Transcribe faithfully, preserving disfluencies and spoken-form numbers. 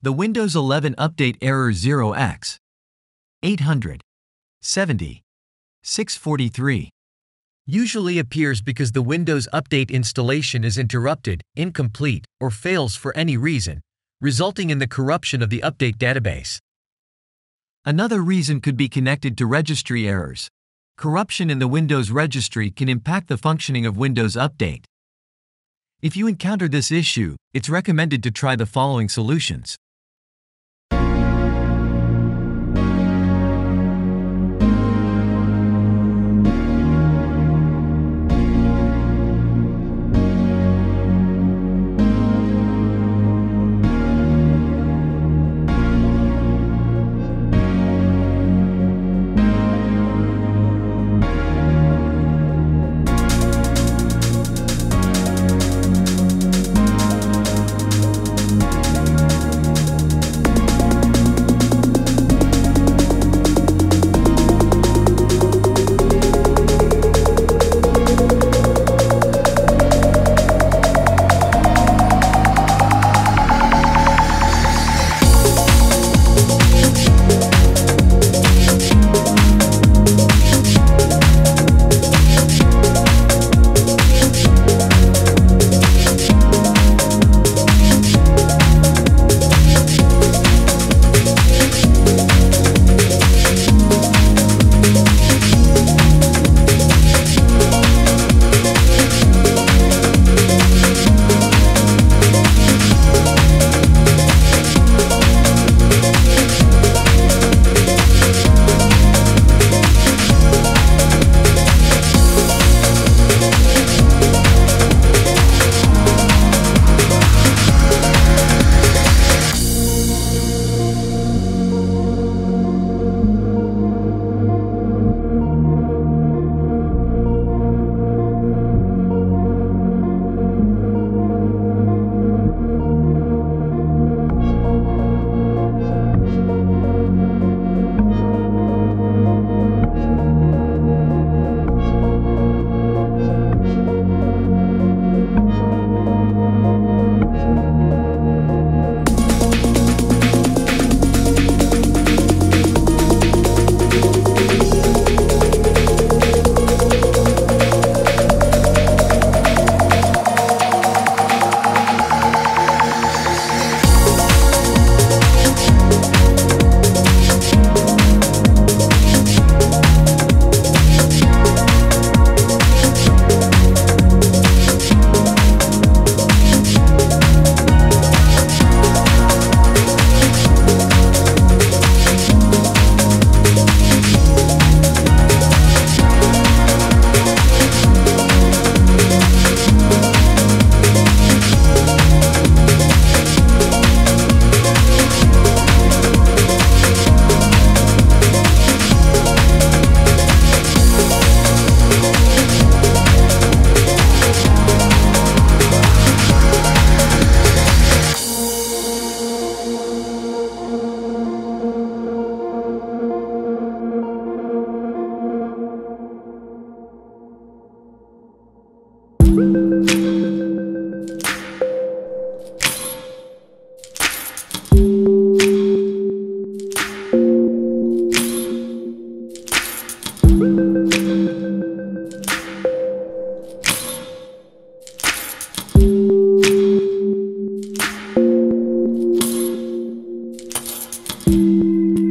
The Windows eleven update error zero x eight hundred seven oh six four three usually appears because the Windows Update installation is interrupted, incomplete, or fails for any reason, resulting in the corruption of the update database. Another reason could be connected to registry errors. Corruption in the Windows Registry can impact the functioning of Windows Update. If you encounter this issue, it's recommended to try the following solutions. Thank you.